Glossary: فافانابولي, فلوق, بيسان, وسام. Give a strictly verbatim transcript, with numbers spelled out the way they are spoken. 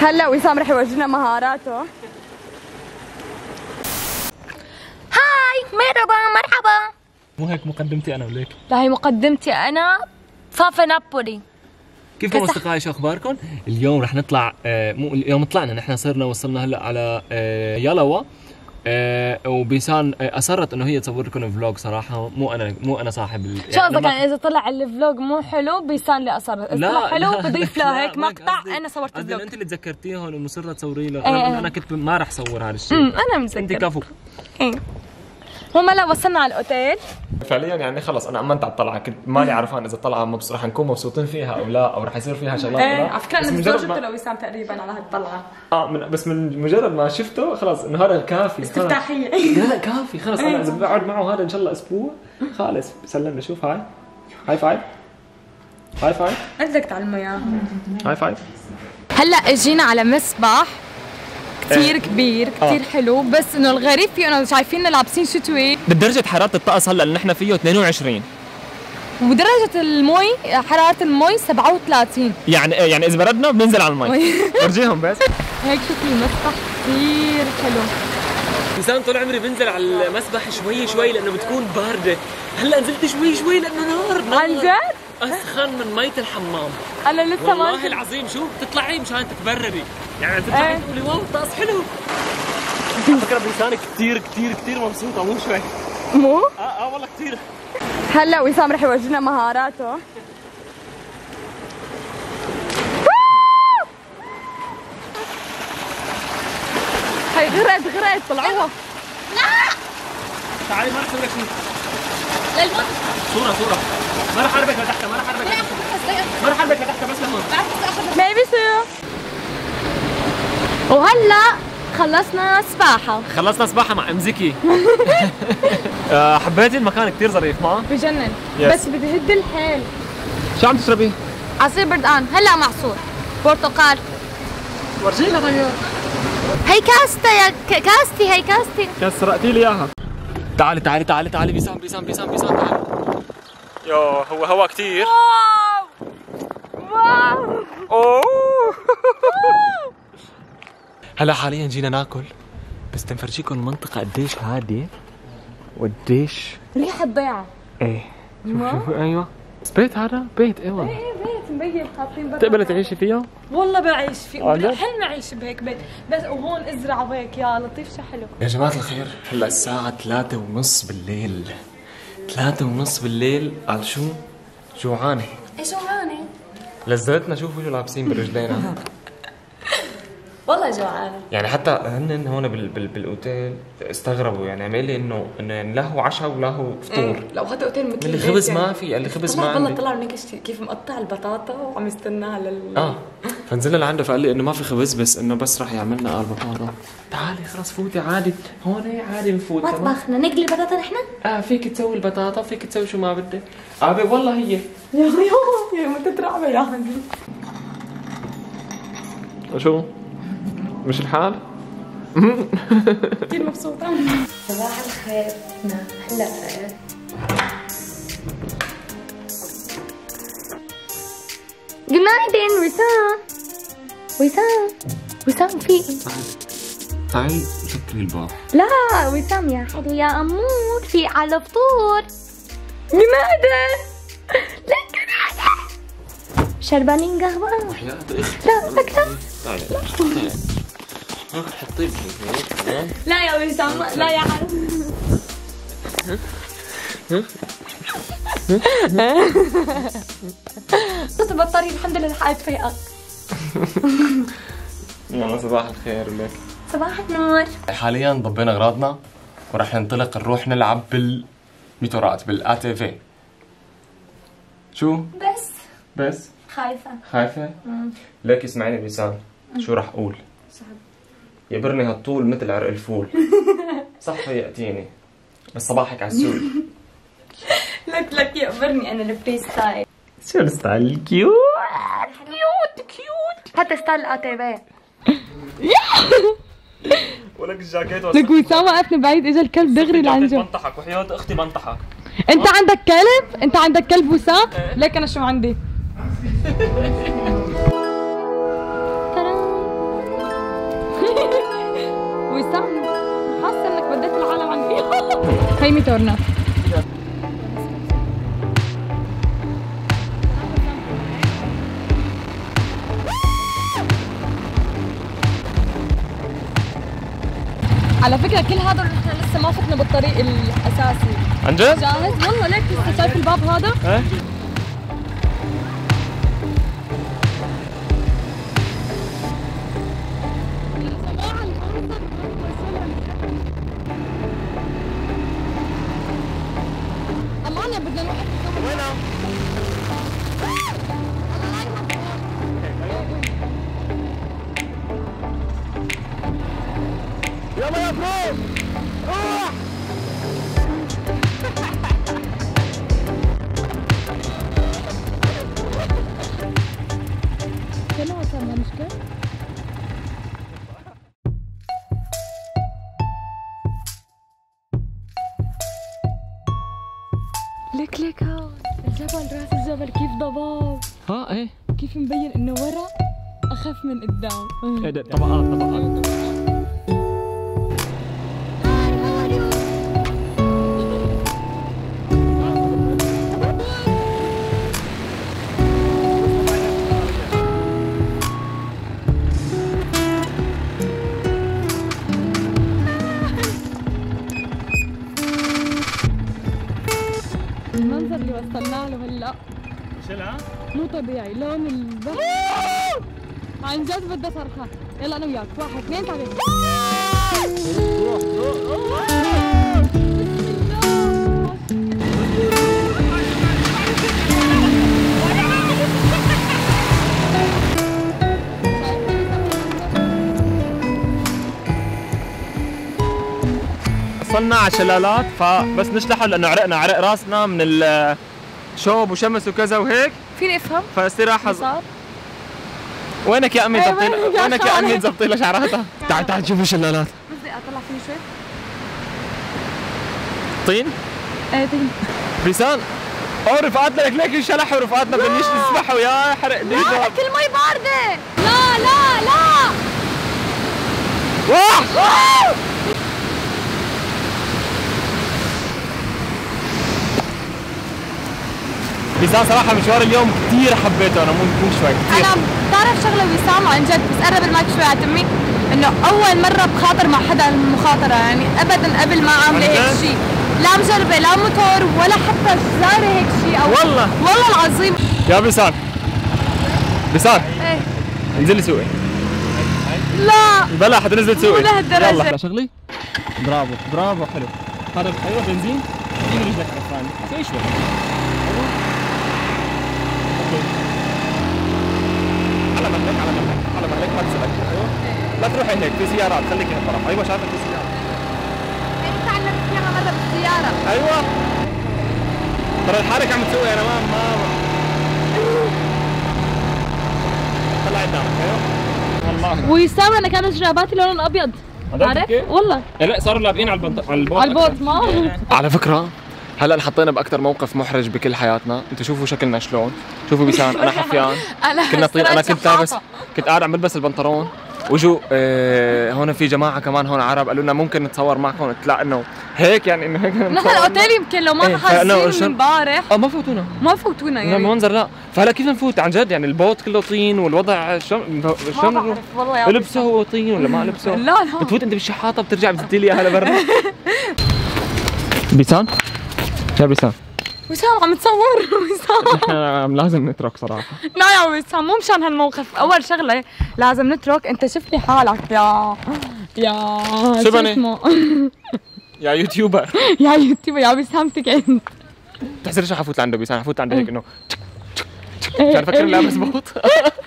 هلا وسام رح يورجينا مهاراته. هاي مرحبا مرحبا. مو هيك مقدمتي انا وليك؟ لا هي مقدمتي انا فافانابولي. كيفكم اصدقائي؟ شو اخباركم؟ اليوم رح نطلع آه مو اليوم طلعنا نحن، صرنا وصلنا هلا على آه يلوى. أه وبيسان اصرت انه هي تصور لكم فلوج، صراحه مو انا مو انا صاحب ال... شو قصدك؟ يعني اذا طلع الفلوج مو حلو بيسان اللي اصرت، اذا طلع حلو بضيف له هيك مقطع انا صورت الفلوج. انت اللي تذكرتيهم ومصره تصوري له. ايه انا كنت ما راح اصور هذا الشيء، انا متذكر انت كفو. ايه هم لو وصلنا على الاوتيل فعليا يعني خلص انا امنت على الطلعه، كنت ماني عرفان اذا الطلعه رح نكون مبسوطين فيها او لا، او رح يصير فيها شغلات. ايه على فكره انا زوجته لو وسام تقريبا على هالطلعه. اه من بس من مجرد ما شفته خلص انه هذا كافي استفتاحيه. لا كافي خلص انا اذا بقعد معه هذا ان شاء الله اسبوع خالص. سلمنا، شوف هاي هاي فايف هاي فايف بدك تعلمه اياها هاي فايف. هلا اجينا على مسبح كثير كبير كثير آه. حلو، بس انه الغريب فيه انه شايفيننا لابسين شتوي بدرجه حراره الطقس هلا اللي نحن فيه اثنين وعشرين، ودرجه المي حراره المي سبعة وثلاثين، يعني يعني اذا بردنا بننزل على المي. ورجيهم بس هيك شكل المسبح كثير حلو. انسان طول عمري بنزل على المسبح شوي شوي لانه بتكون بارده، هلا نزلت شوي شوي لانه نار نار عن جد اسخن من ميه الحمام. انا لسه ما والله العظيم. شو بتطلعي مشان تتبرري يعني تطلعي تقولي واو الطقس حلو. على فكره بيسان كثير كثير كثير مبسوطه مو شوي. مو؟ اه اه والله كثير. هلا وسام رح يورجينا مهاراته. هي غريت غريت طلعوها. لا تعالي ما رح اسوي لك شيء. للموت صوره صوره ما رح احربك لتحت ما رح احربك ما رح احربك لتحت بس لهون ما بيصير. وهلا خلصنا سباحه خلصنا سباحه مع ام زكي. حبيتي المكان كثير ظريف ما؟ بجنن yes. بس بدي هد الحيل. شو عم تشربي؟ عصير بردقان هلا معصور برتقال. ورجينا طيب هي كاستي يا كاستي هي كاستي كسرقتي لي اياها. تعالي تعالي تعالي تعالي بيسان بيسان بيسان بيسان تعالي. يو هو هوا كثير. واو واو اوه. هلا حاليا جينا ناكل، بس تنفرجيكم المنطقة قديش هادية وقديش ريحة ضيعة. ايه شوفوا شوفوا ايوه بس بيت هذا بيت ايوه ايه بيت مبين حاطين برا. بتقبلي تعيشي فيه؟ والله بعيش فيه، حلمي اعيش بهيك بيت بس وهون ازرع وهيك يا لطيف شو حلو. يا جماعة الخير هلا الساعة ثلاثة ونص بالليل، ثلاثة ونص بالليل على شو؟ جوعانة. ايه جوعانة؟ لزلتنا شوفوا شو لابسين برجلينا. والله جوعانه يعني حتى هن هون بالاوتيل استغربوا يعني عمل لي انه انه لا هو عشاء ولا هو فطور. لو هذا اوتيل مثل اللي خبز ما في اللي خبز ما والله طلعوا منك كيف مقطع البطاطا وعم يستناها لل اه فنزلنا لعنده فقال لي انه ما في خبز بس انه بس راح يعملنا البطاطا. تعالي خلص فوتي عادي هون عادي نفوت مطبخنا نقلي البطاطا نحن؟ اه فيك تسوي البطاطا فيك تسوي شو ما بدك. ابي والله هي يا يا ما تترعبي يا عمي. شو؟ مش الحال؟ كثير مبسوطة. صباح الخير. هلا جود نايت وسام وسام وسام في تعال تعال شكري البارح. لا وسام يا حلو يا أمور في على فطور. لماذا؟ لك شربانين قهوة؟ لا لا لا لا حطيت لا يا وسام لا يا عم. صوت البطارية الحمد لله لحقت فيقك. يلا صباح الخير ولك. صباح النور. حاليا ضبينا اغراضنا وراح ننطلق نروح نلعب بالميتورات بالا تي في. شو؟ بس بس خايفة خايفة؟ لك اسمعيني بيسان شو راح اقول؟ يبرني هالطول مثل عرق الفول. صح فيقتيني بس صباحك عسول. لك لك يقبرني انا الفري ستايل. شو الستايل الكيوت كيوت كيوت حتى ستايل الاتيبي. ولك الجاكيت لك وسام وقفني بعيد اجى الكلب دغري لعنده. بنطحك وحياة اختي بنطحك. انت عندك كلب؟ انت عندك كلب وسام؟ لك انا شو عندي؟ وسام، حاسه انك بديت العالم عن فيها. هاي ميتورنا. على فكره كل هذول نحن لسه ما فتنا بالطريق الاساسي. عن جد؟ جاهز؟ والله ليك لسه شايف الباب هذا؟ ايه ليك ليك هون الجبل، راس الجبل كيف ضباب. ها ايه كيف مبين انه ورا اخف من قدام. ايه طبقات طبقات. المنظر اللي وصلنا له هلا شلها؟ مو طبيعي، لون البحر عن جد بدها صرخة. يلا انا وياك، واحد اثنين ثلاثة. وصلنا على شلالات، فبس نشلحه لانه عرقنا، عرق راسنا من الشوب وشمس وكذا وهيك. فيني افهم؟ فاستراحه. وينك يا امي تزبطي؟ وينك يا امي تزبطي لها شعراتها؟ تعال تعال شوف الشلالات. بس بدي اطلع فيه شوي. طين؟ ايه طين. بيسان اوه رفقاتنا لك ليك انشلحوا رفقاتنا بنيش نسبحوا يا حرق ليش. لا كل مي بارده. لا لا لا. واو بيسان صراحة مشوار اليوم كثير حبيته أنا، مو مو شوي كثير. أنا بتعرف شغلة بيسان عن جد، بس قرب المايك شوي على تمي، إنه أول مرة بخاطر مع حدا المخاطرة، يعني أبداً قبل ما عاملة هيك شيء، لا مجربة لا موتور ولا حتى زارة هيك شيء. أو والله والله العظيم يا بيسان. بيسان إيه انزلي سوقي. لا بلا حدا نزلت سوقي. مو لهالدرجة. يلا شغلي برافو برافو حلو هذا. أيوه بنزين بنزين رجلك الثاني سوي شوي. على مهلك على مهلك على مهلك ما تسلك. ايوه لا تروحي هيك في سيارات، خليكي هالطرف. ايوه شايفه في سيارات. انت تعلمت فيها هذا بالسياره. ايوه ترى لحالك عم تسوقي. انا ما ما طلعي قدامك. ايوه والله. وسام انا كانت جراباتي لونها ابيض عارف والله. لا صاروا لابقين على البنط على البوت على البوت ما على فكره هلا انحطينا باكثر موقف محرج بكل حياتنا. انتوا شوفوا شكلنا شلون، شوفوا بيسان انا حفيان كنا طين. انا كنت لابس كنت قاعد عم بلبس البنطلون واجوا اه هون في جماعه كمان هون عرب قالوا لنا ممكن نتصور معكم. قلت لا انه هيك يعني انه هيك نحن الاوتيل يمكن لو ما ايه حاسين امبارح اه ما فوتونا ما فوتونا يعني المنظر. لا فهلا كيف نفوت عن جد يعني البوت كله طين والوضع شلون شلون لبسه طين ولا ما لبسه. لا لا بتفوت انت بالشحاطه بترجع بتزتي لي اياها لبرا. بيسان يا بيسان وسام عم تصور. وسام نحن عم لازم نترك صراحه. لا يا وسام مو مشان هالموقف. اول شغله لازم نترك. انت شفتني حالك يا يا شو بني يا يوتيوبر يا يوتيوبر يا وسام تكنت بتحسي ليش حفوت لعنده. بيسان حفوت لعنده هيك انه كان فكر لابس بوط.